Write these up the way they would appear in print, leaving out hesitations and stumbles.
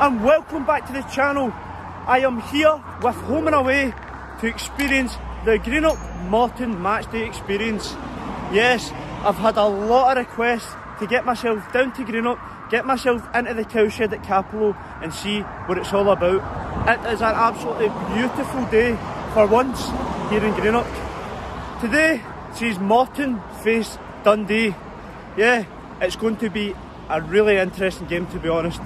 and welcome back to the channel. I am here with Home and Away to experience the Greenock Morton matchday experience. Yes, I've had a lot of requests to get myself down to Greenock, get myself into the cowshed at Cappielow and see what it's all about. It is an absolutely beautiful day for once here in Greenock. Today sees Morton face Dundee. Yeah, it's going to be a really interesting game, to be honest.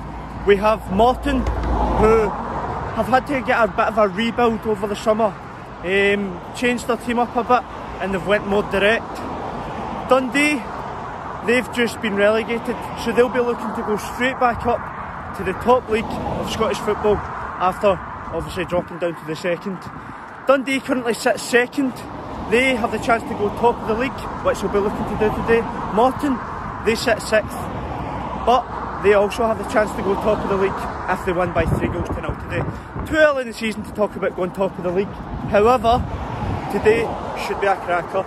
We have Morton, who have had to get a bit of a rebuild over the summer, changed their team up a bit and they've went more direct. Dundee, they've just been relegated, so they'll be looking to go straight back up to the top league of Scottish football after obviously dropping down to the second. Dundee currently sits second. They have the chance to go top of the league, which they'll be looking to do today. Morton, they sit sixth, but they also have the chance to go top of the league if they win by 3 goals to 0 today. Too early in the season to talk about going top of the league. However, today should be a cracker.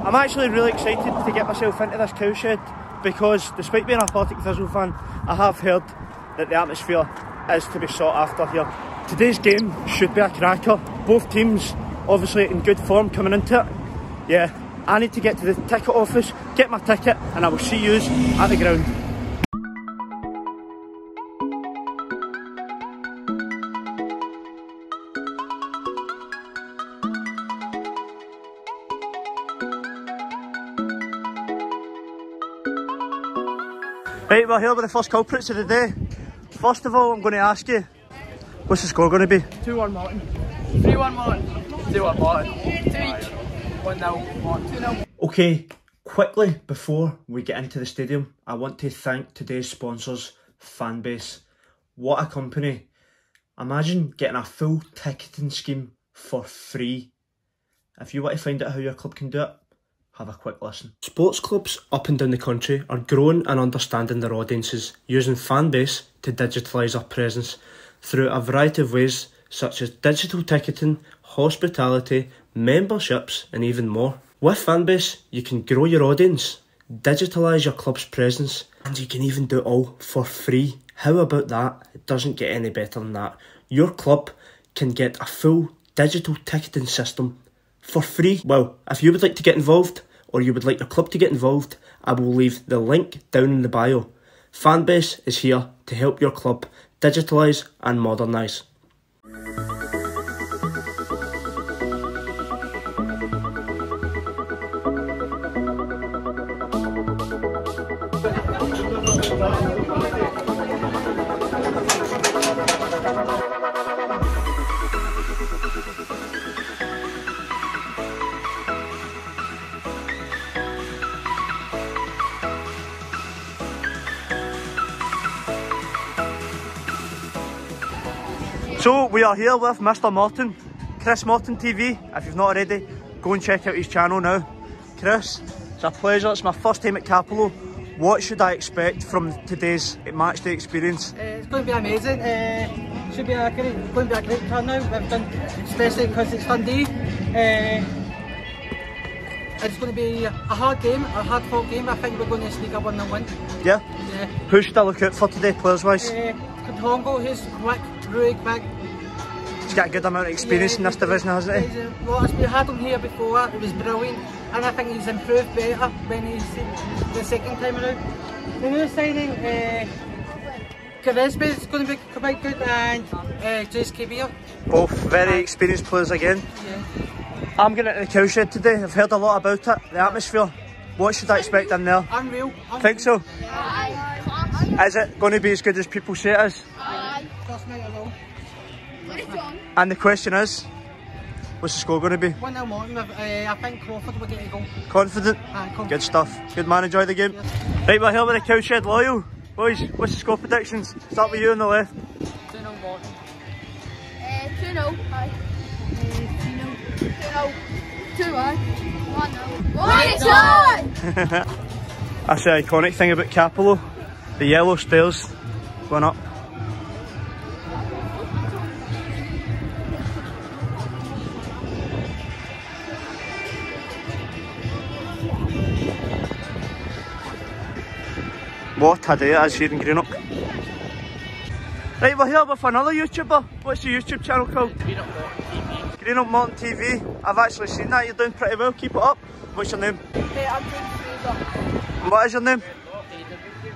I'm actually really excited to get myself into this cowshed because, despite being an Athletic Thistle fan, I have heard that the atmosphere is to be sought after here. Today's game should be a cracker. Both teams obviously in good form coming into it. Yeah, I need to get to the ticket office, get my ticket, and I will see you at the ground. Right, we're here with the first culprits of the day. First of all, I'm going to ask you, what's the score going to be? 2-1 Morton. 3-1 Morton. 2-1 Morton. 2-1 Morton. 2-0. Okay, quickly before we get into the stadium, I want to thank today's sponsors, Fanbase. What a company. Imagine getting a full ticketing scheme for free. If you want to find out how your club can do it, have a quick listen. Sports clubs up and down the country are growing and understanding their audiences, using Fanbase to digitalise our presence through a variety of ways such as digital ticketing, hospitality, memberships and even more. With Fanbase you can grow your audience, digitalise your club's presence and you can even do it all for free. How about that? It doesn't get any better than that. Your club can get a full digital ticketing system for free. Well, if you would like to get involved, or you would like your club to get involved, I will leave the link down in the bio. Fanbase is here to help your club digitalise and modernise. So we are here with Mr. Morton, Chris Morton TV. If you've not already, go and check out his channel now. Chris, it's a pleasure. It's my first time at Cappielow. What should I expect from today's matchday experience? It's going to be amazing. It should be a great turnout. We've done, especially because it's Dundee. It's going to be a hard game, a hard-fought game. I think we're going to sneak a 1-0 win. Yeah. Yeah. Who should I look out for today, players-wise? Katongo, he's quick, really quick. He's got a good amount of experience in this division, hasn't he? Well, we had him here before, it was brilliant, and I think he's improved better when he's the second time around. The new signing, Kvespa is going to be quite good, and Jace Kbeer. Both very experienced players again. Yeah. I'm getting into the cowshed today, I've heard a lot about it, the atmosphere. What should I expect in there? Unreal. Think so? Yeah. Is it going to be as good as people say it is? Aye. First night alone. And the question is, what's the score going to be? 1-0 Morton. I think Crawford will get a goal. Confident? Aye, confident. Good stuff. Good man, enjoy the game. Yes. Right, we're here with the cowshed loyal. Boys, what's the score predictions? Start with you on the left. 2-0 Morton. 2-0. Aye. 2-0. 2-0. 1-0. 1-0! That's the iconic thing about Cappielow. the yellow stairs going up. What a day it is here in Greenock. Right, we're here with another YouTuber. What's your YouTube channel called? Greenock Morton TV. Greenock Morton TV. I've actually seen that. You're doing pretty well. Keep it up. What's your name? Hey, I'm doing Fraser. What is your name?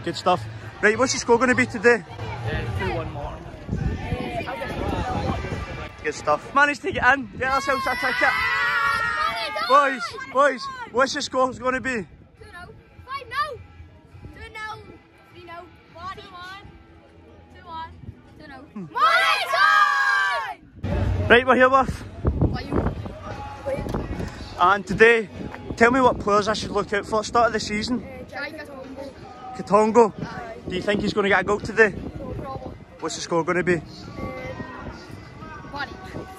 Good stuff. Right, what's your score going to be today? 2-1 Morton. Good stuff. Managed to get in. Get ourselves a ticket. Boys, what's your score going to be? 2-0. Right, we're here with and today, tell me what players I should look out for at the start of the season. Katongo. Do you think he's going to get a goal today? No problem. What's the score going to be?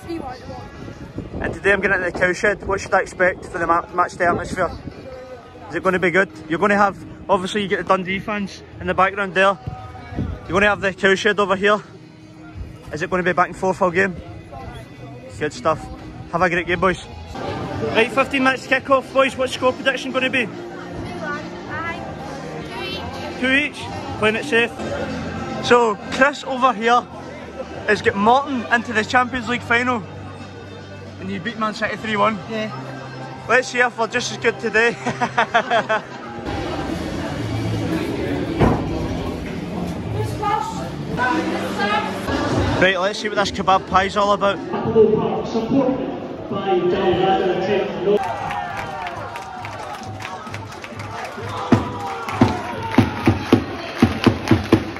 3-1. And today I'm getting into the cowshed. What should I expect for the match day atmosphere? Is it going to be good? You're going to have, obviously you get the Dundee fans in the background there. You're going to have the cowshed over here. Is it going to be back and forth all game? Good stuff. Have a great game, boys. Right, 15 minutes kick off, boys. What's score prediction going to be? 2-1, 2-each. Playing it safe. So Chris over here has got Morton into the Champions League final, and he beat Man City 3-1. Yeah. Let's see if we're just as good today. Right, let's see what this kebab pie's all about.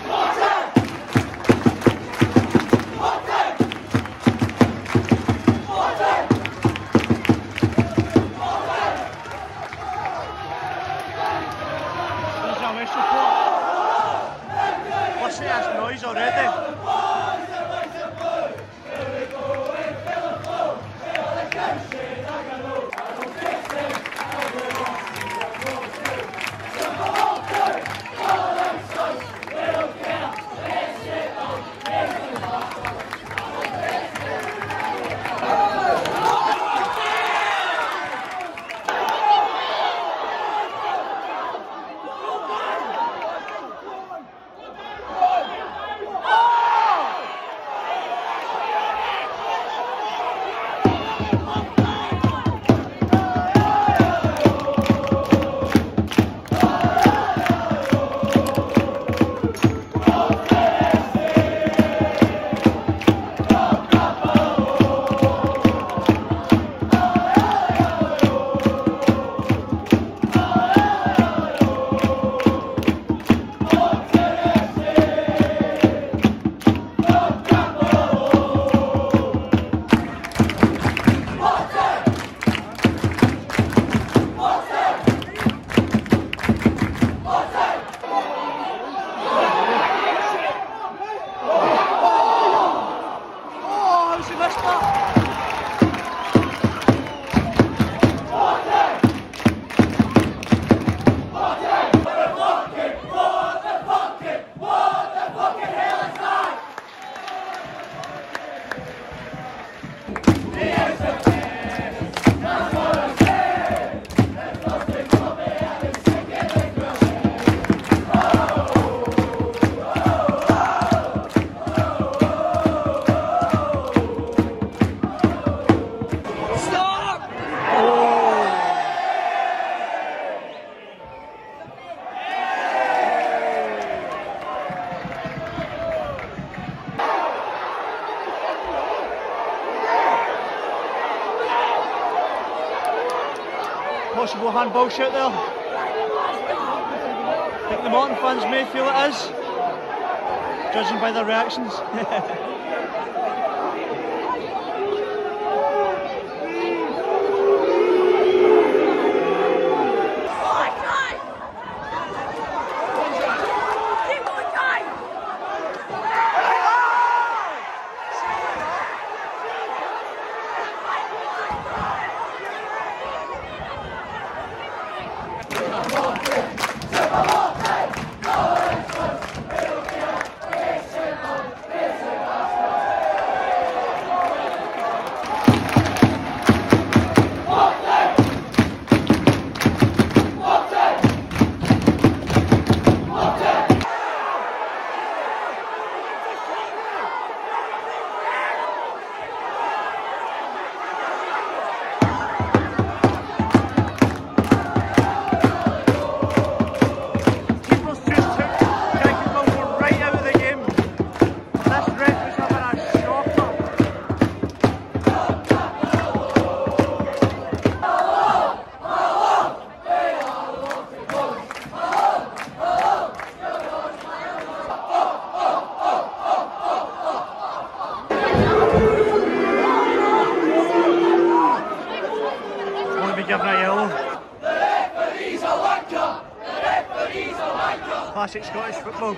What's that noise already? Possible handball shout there. I think the Morton fans may feel it is, judging by their reactions. Classic Scottish football.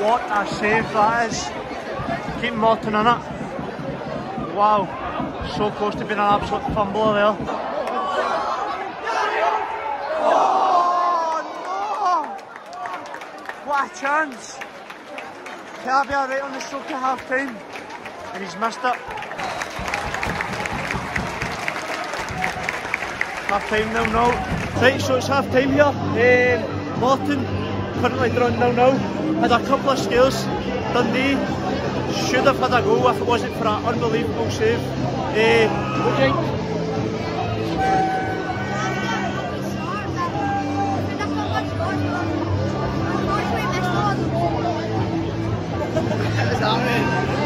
What a save that is. Keep Morton on it. Wow, so close to being an absolute fumbler there. Oh no! What a chance. Kbeer right on the stroke at half time, and he's missed it. Half time 0-0. Right, so it's half time here. Morton currently drawn 0-0. Had a couple of scares. Dundee should have had a goal if it wasn't for an unbelievable save.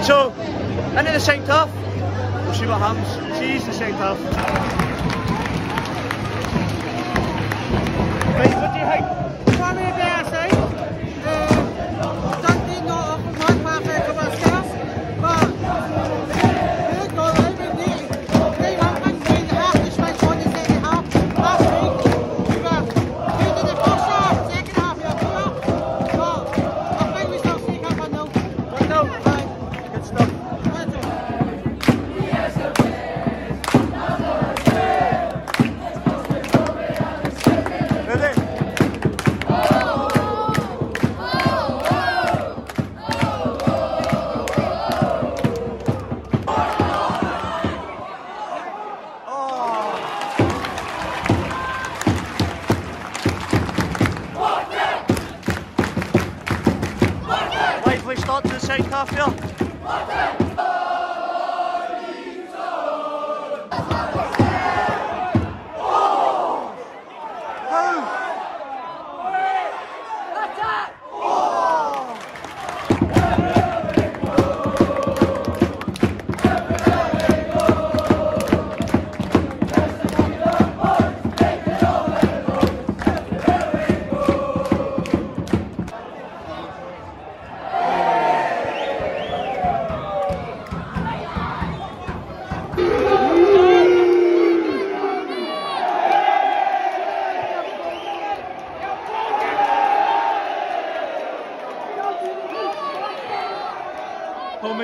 So, into the second half, we'll see what happens. She's the second half. Right, what do you think? From the better side, Dundee not often one perfect of ourselves, but they got a little bit. They haven't been half as much on the second half. Last week, we were good in the first half, second half, we were poor, but I think we still take up 1-0. 1-0?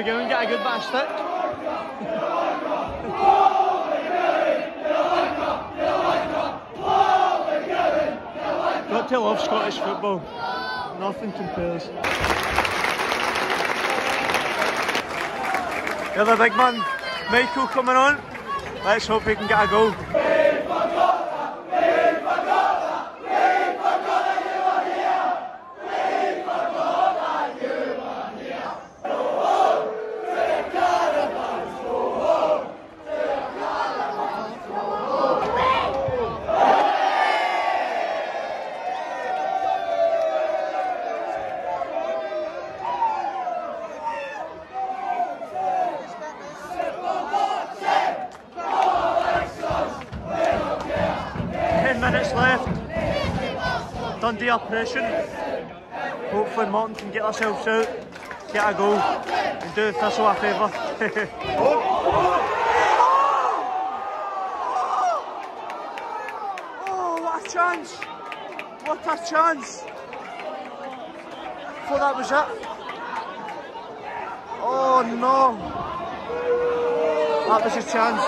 Get a good bit of stick. Got to love Scottish football. Nothing compares. You're the big man, Michael, coming on. Let's hope he can get a goal. Dundee are pressing. Hopefully Morton can get themselves out, get a goal and do Thistle a favour. Oh, what a chance! What a chance! I thought that was it. Oh no! That was a chance.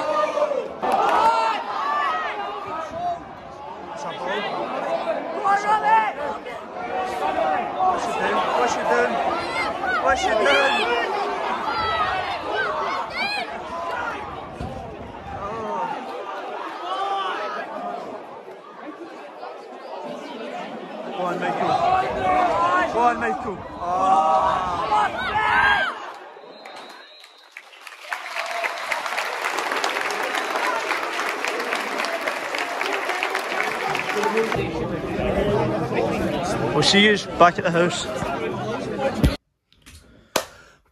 What's she doing? What's she doing? Oh. Go on, Michael. Go on, Michael. Oh. We'll see you back at the house.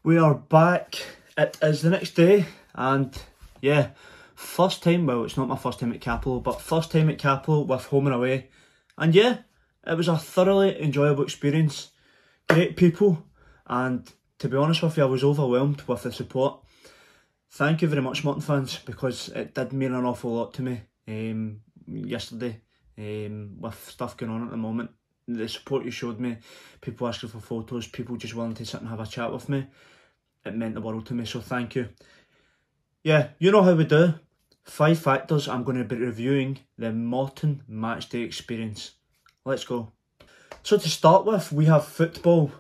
We are back. It is the next day, and yeah, first time, well, it's not my first time at Cappielow, but first time at Cappielow with home and away. And yeah, it was a thoroughly enjoyable experience. Great people, and to be honest with you, I was overwhelmed with the support. Thank you very much, Morton fans, because it did mean an awful lot to me yesterday with stuff going on at the moment. The support you showed me, people asking for photos, people just willing to sit and have a chat with me, it meant the world to me, so thank you. Yeah, you know how we do. 5 factors I'm going to be reviewing the Morton matchday experience. Let's go. So to start with, we have football.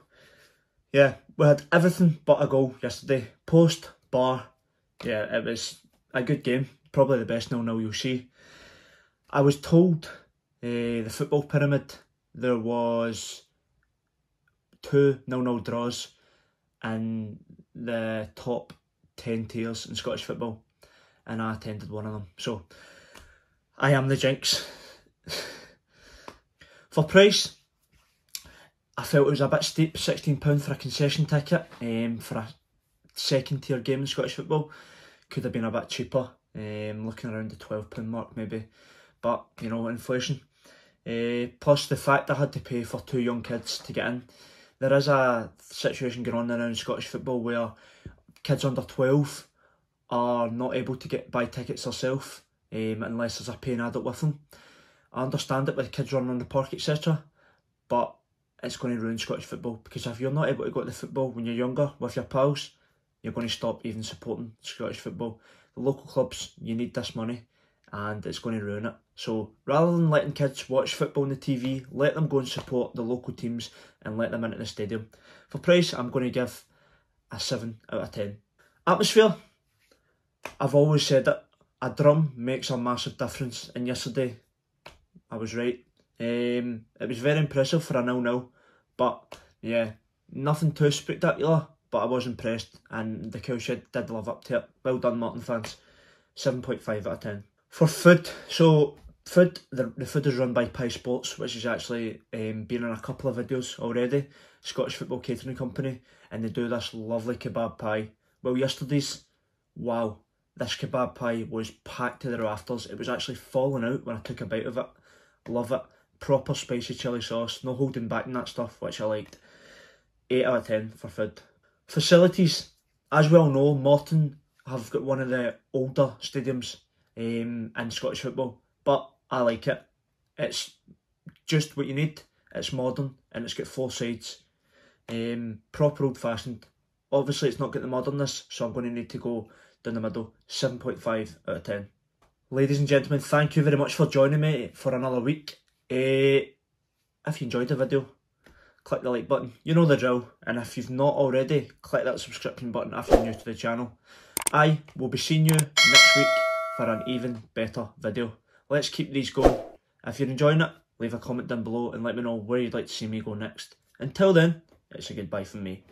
Yeah, we had everything but a goal yesterday. Post, bar, yeah, it was a good game. Probably the best 0-0 you'll see. I was told the football pyramid, there was 2 0-0 draws in the top 10 tiers in Scottish football, and I attended one of them, so I am the jinx. For price, I felt it was a bit steep, £16 for a concession ticket for a second tier game in Scottish football. Could have been a bit cheaper, looking around the £12 mark maybe, but you know, inflation. Plus the fact I had to pay for 2 young kids to get in. There is a situation going on around Scottish football where kids under 12 are not able to buy tickets themselves unless there's a paying adult with them. I understand it with kids running on the park, etc., but it's going to ruin Scottish football, because if you're not able to go to the football when you're younger with your pals, you're going to stop even supporting Scottish football. The local clubs, you need this money, and it's going to ruin it. So rather than letting kids watch football on the TV, let them go and support the local teams and let them into the stadium. For price, I'm going to give a 7 out of 10. Atmosphere. I've always said that a drum makes a massive difference, and yesterday I was right. It was very impressive for a 0-0, but yeah, nothing too spectacular, but I was impressed, and the cowshed did live up to it. Well done, Morton fans. 7.5 out of 10. For food, so food, the food is run by Pie Sports, which has actually been in a couple of videos already. Scottish Football Catering Company, and they do this lovely kebab pie. Well, yesterday's, wow, this kebab pie was packed to the rafters. It was actually falling out when I took a bite of it. Love it. Proper spicy chilli sauce, no holding back in that stuff, which I liked. 8 out of 10 for food. Facilities, as we all know, Morton have got one of the older stadiums in Scottish football, but I like it. It's just what you need. It's modern and it's got 4 sides. Proper old fashioned. Obviously it's not got the modernness, so I'm going to need to go down the middle. 7.5 out of 10. Ladies and gentlemen, thank you very much for joining me for another week. If you enjoyed the video, click the like button. You know the drill. And if you've not already, click that subscription button if you're new to the channel. I will be seeing you next week for an even better video. Let's keep these going. If you're enjoying it, leave a comment down below and let me know where you'd like to see me go next. Until then, it's a goodbye from me.